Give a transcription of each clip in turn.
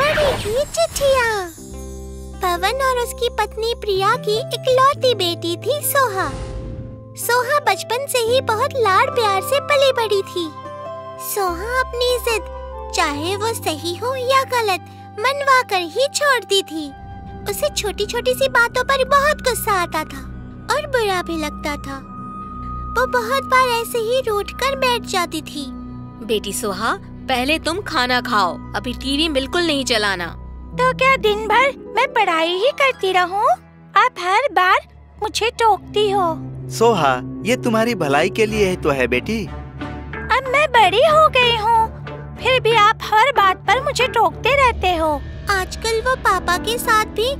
बड़ी ही चिट्ठिया। पवन और उसकी पत्नी प्रिया की इकलौती बेटी थी सोहा। सोहा बचपन से ही बहुत लाड़ प्यार से पली बड़ी थी। सोहा अपनी जिद, चाहे वो सही हो या गलत, मनवा कर ही छोड़ती थी। उसे छोटी छोटी सी बातों पर बहुत गुस्सा आता था और बुरा भी लगता था। वो बहुत बार ऐसे ही रूठकर बैठ जाती थी। बेटी सोहा, पहले तुम खाना खाओ, अभी टीवी बिल्कुल नहीं चलाना। तो क्या दिन भर मैं पढ़ाई ही करती रहूं? आप हर बार मुझे टोकती हो। सोहा, ये तुम्हारी भलाई के लिए तो है बेटी। अब मैं बड़ी हो गई हूँ, फिर भी आप हर बात पर मुझे टोकते रहते हो। आजकल वो पापा के साथ भी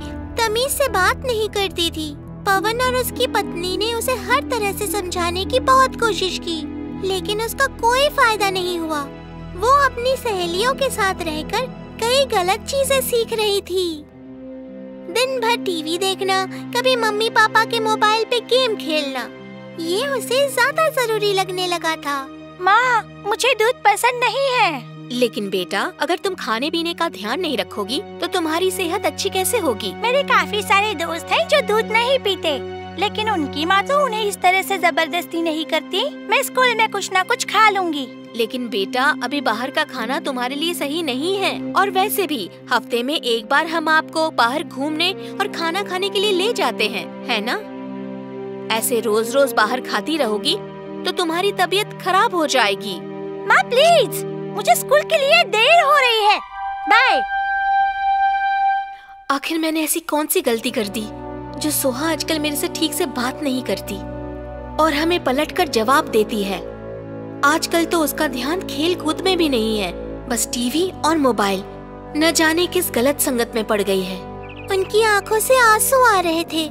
तमीज से बात नहीं करती थी। पवन और उसकी पत्नी ने उसे हर तरह से समझाने की बहुत कोशिश की, लेकिन उसका कोई फायदा नहीं हुआ। वो अपनी सहेलियों के साथ रहकर कई गलत चीजें सीख रही थी। दिन भर टीवी देखना, कभी मम्मी पापा के मोबाइल पे गेम खेलना, ये उसे ज्यादा जरूरी लगने लगा था। माँ, मुझे दूध पसंद नहीं है। लेकिन बेटा, अगर तुम खाने पीने का ध्यान नहीं रखोगी तो तुम्हारी सेहत अच्छी कैसे होगी? मेरे काफी सारे दोस्त हैं जो दूध नहीं पीते, लेकिन उनकी माँ तो उन्हें इस तरह से जबरदस्ती नहीं करती। मैं स्कूल में कुछ ना कुछ खा लूँगी। लेकिन बेटा, अभी बाहर का खाना तुम्हारे लिए सही नहीं है, और वैसे भी हफ्ते में एक बार हम आपको बाहर घूमने और खाना खाने के लिए ले जाते हैं, है ना? ऐसे रोज रोज बाहर खाती रहोगी तो तुम्हारी तबीयत खराब हो जाएगी। माँ प्लीज, मुझे स्कूल के लिए देर हो रही है, बाय। आखिर मैंने ऐसी कौन सी गलती कर दी जो सोहा आजकल मेरे से ठीक से बात नहीं करती और हमें पलटकर जवाब देती है? आजकल तो उसका ध्यान खेल कूद में भी नहीं है, बस टीवी और मोबाइल। न जाने किस गलत संगत में पड़ गई है। उनकी आंखों से आंसू आ रहे थे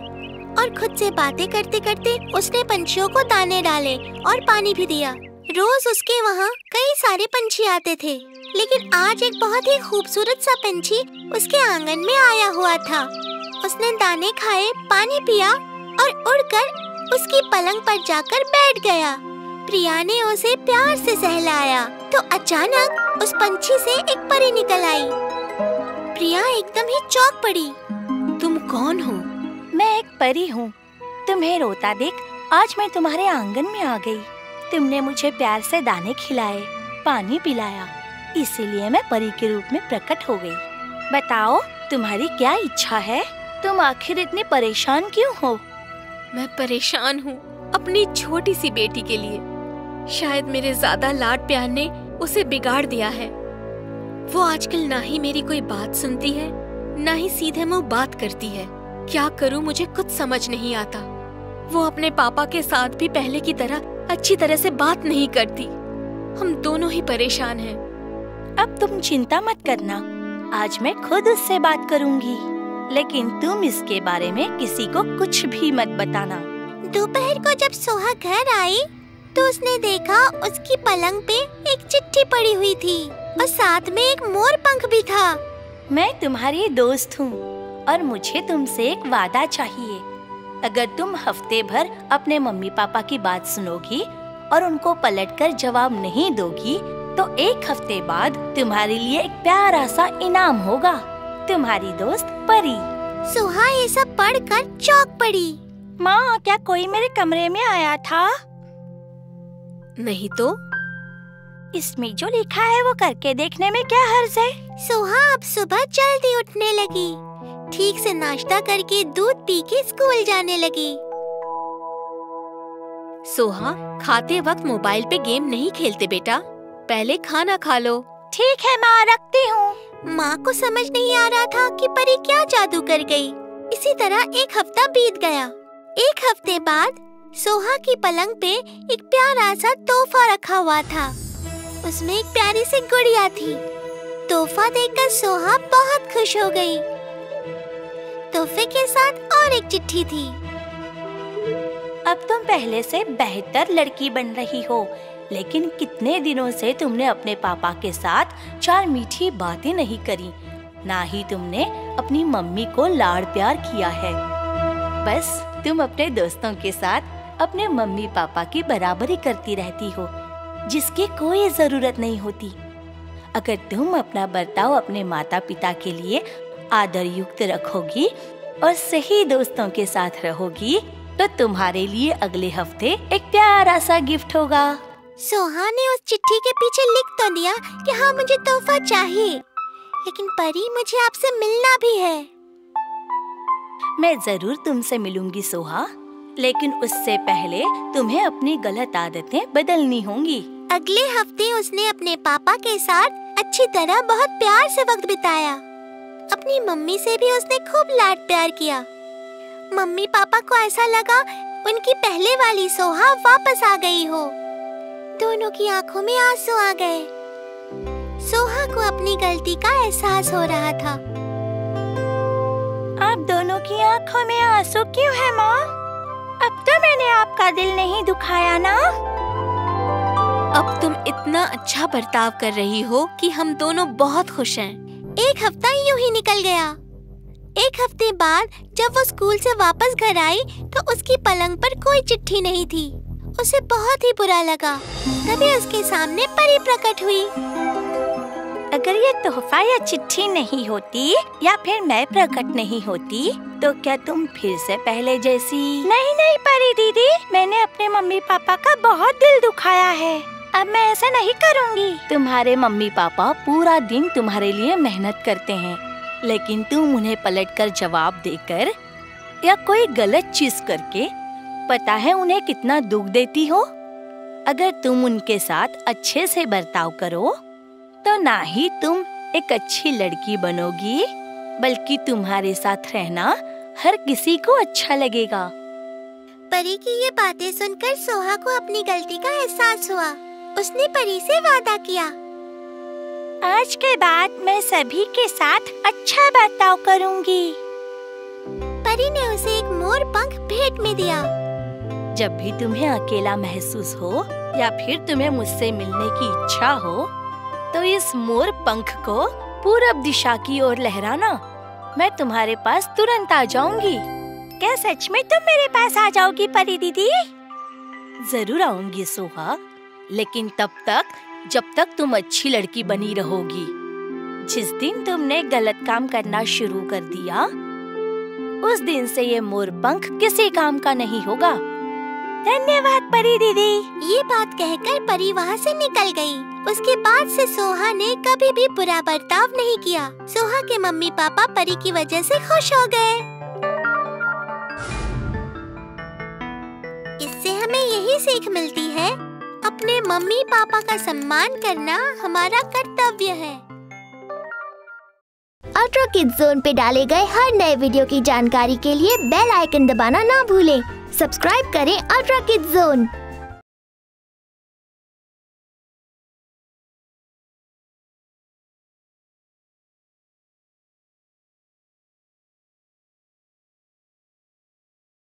और खुद से बातें करते करते उसने पंछियों को दाने डाले और पानी भी दिया। रोज उसके वहाँ कई सारे पंछी आते थे, लेकिन आज एक बहुत ही खूबसूरत सा पंछी उसके आंगन में आया हुआ था। उसने दाने खाए, पानी पिया और उड़कर उसकी पलंग पर जाकर बैठ गया। प्रिया ने उसे प्यार से सहलाया तो अचानक उस पंछी से एक परी निकल आई। प्रिया एकदम ही चौंक पड़ी। तुम कौन हो? मैं एक परी हूँ। तुम्हें रोता देख आज मैं तुम्हारे आंगन में आ गई। तुमने मुझे प्यार से दाने खिलाए, पानी पिलाया, इसीलिए मैं परी के रूप में प्रकट हो गई। बताओ, तुम्हारी क्या इच्छा है? तुम आखिर इतनी परेशान क्यों हो? मैं परेशान हूँ अपनी छोटी सी बेटी के लिए। शायद मेरे ज्यादा लाड प्यार ने उसे बिगाड़ दिया है। वो आजकल ना ही मेरी कोई बात सुनती है, ना ही सीधे मुँह बात करती है। क्या करूँ, मुझे कुछ समझ नहीं आता। वो अपने पापा के साथ भी पहले की तरह अच्छी तरह से बात नहीं करती। हम दोनों ही परेशान हैं। अब तुम चिंता मत करना, आज मैं खुद उससे बात करूंगी, लेकिन तुम इसके बारे में किसी को कुछ भी मत बताना। दोपहर को जब सोहा घर आई तो उसने देखा उसकी पलंग पे एक चिट्ठी पड़ी हुई थी और साथ में एक मोर पंख भी था। मैं तुम्हारी दोस्त हूँ और मुझे तुमसे एक वादा चाहिए। अगर तुम हफ्ते भर अपने मम्मी पापा की बात सुनोगी और उनको पलटकर जवाब नहीं दोगी तो एक हफ्ते बाद तुम्हारे लिए एक प्यारा सा इनाम होगा। तुम्हारी दोस्त परी। सोहा ये सब पढ़कर चौंक पड़ी। माँ, क्या कोई मेरे कमरे में आया था? नहीं तो? इसमें जो लिखा है वो करके देखने में क्या हर्ज है? सोहा अब सुबह जल्दी उठने लगी, ठीक से नाश्ता करके दूध पी के स्कूल जाने लगी। सोहा, खाते वक्त मोबाइल पे गेम नहीं खेलते बेटा, पहले खाना खा लो। ठीक है माँ, रखती हूँ। माँ को समझ नहीं आ रहा था कि परी क्या जादू कर गई। इसी तरह एक हफ्ता बीत गया। एक हफ्ते बाद सोहा की पलंग पे एक प्यारा सा तोहफा रखा हुआ था। उसमें एक प्यारी सी गुड़िया थी। तोहफा देखकर सोहा बहुत खुश हो गयी। तोहफे के साथ और एक चिट्ठी थी। अब तुम पहले से बेहतर लड़की बन रही हो, लेकिन कितने दिनों से तुमने अपने पापा के साथ चार मीठी बातें नहीं करी, ना ही तुमने अपनी मम्मी को लाड़ प्यार किया है। बस तुम अपने दोस्तों के साथ अपने मम्मी पापा की बराबरी करती रहती हो, जिसकी कोई जरूरत नहीं होती। अगर तुम अपना बर्ताव अपने माता पिता के लिए आदर युक्त रखोगी और सही दोस्तों के साथ रहोगी तो तुम्हारे लिए अगले हफ्ते एक प्यारा सा गिफ्ट होगा। सोहा ने उस चिट्ठी के पीछे लिख तो दिया कि हाँ मुझे तोहफा चाहिए, लेकिन परी मुझे आपसे मिलना भी है। मैं जरूर तुमसे मिलूंगी सोहा, लेकिन उससे पहले तुम्हें अपनी गलत आदतें बदलनी होंगी। अगले हफ्ते उसने अपने पापा के साथ अच्छी तरह बहुत प्यार से वक्त बिताया। अपनी मम्मी से भी उसने खूब लाड प्यार किया। मम्मी पापा को ऐसा लगा उनकी पहले वाली सोहा वापस आ गई हो। दोनों की आंखों में आंसू आ गए। सोहा को अपनी गलती का एहसास हो रहा था। आप दोनों की आंखों में आंसू क्यों है माँ? अब तो मैंने आपका दिल नहीं दुखाया ना? अब तुम इतना अच्छा बर्ताव कर रही हो कि हम दोनों बहुत खुश हैं। एक हफ्ता यूं ही निकल गया। एक हफ्ते बाद जब वो स्कूल से वापस घर आई तो उसकी पलंग पर कोई चिट्ठी नहीं थी। उसे बहुत ही बुरा लगा। तभी उसके सामने परी प्रकट हुई। अगर ये तोहफा या चिट्ठी नहीं होती या फिर मैं प्रकट नहीं होती तो क्या तुम फिर से पहले जैसी? नहीं नहीं परी दीदी, मैंने अपने मम्मी पापा का बहुत दिल दुखाया है। अब मैं ऐसा नहीं करूँगी। तुम्हारे मम्मी पापा पूरा दिन तुम्हारे लिए मेहनत करते हैं, लेकिन तुम उन्हें पलटकर जवाब देकर या कोई गलत चीज करके पता है उन्हें कितना दुख देती हो। अगर तुम उनके साथ अच्छे से बर्ताव करो तो ना ही तुम एक अच्छी लड़की बनोगी, बल्कि तुम्हारे साथ रहना हर किसी को अच्छा लगेगा। परी की ये बातें सुनकर सोहा को अपनी गलती का एहसास हुआ। उसने परी से वादा किया, आज के बाद मैं सभी के साथ अच्छा बर्ताव करूंगी। परी ने उसे एक मोर पंख भेंट में दिया। जब भी तुम्हें अकेला महसूस हो या फिर तुम्हें मुझसे मिलने की इच्छा हो तो इस मोर पंख को पूरब दिशा की ओर लहराना, मैं तुम्हारे पास तुरंत आ जाऊंगी। क्या सच में तुम मेरे पास आ जाओगी परी दीदी? जरूर आऊंगी सोहा, लेकिन तब तक जब तक तुम अच्छी लड़की बनी रहोगी। जिस दिन तुमने गलत काम करना शुरू कर दिया उस दिन से ये मोर पंख किसी काम का नहीं होगा। धन्यवाद परी दीदी। ये बात कहकर परी वहाँ से निकल गई। उसके बाद से सोहा ने कभी भी बुरा बर्ताव नहीं किया। सोहा के मम्मी पापा परी की वजह से खुश हो गए। इससे हमें यही सीख मिलती है, अपने मम्मी पापा का सम्मान करना हमारा कर्तव्य है। अल्ट्रा किड्स ज़ोन पे डाले गए हर नए वीडियो की जानकारी के लिए बेल आइकन दबाना ना भूलें। सब्सक्राइब करें अल्ट्रा किड्स ज़ोन।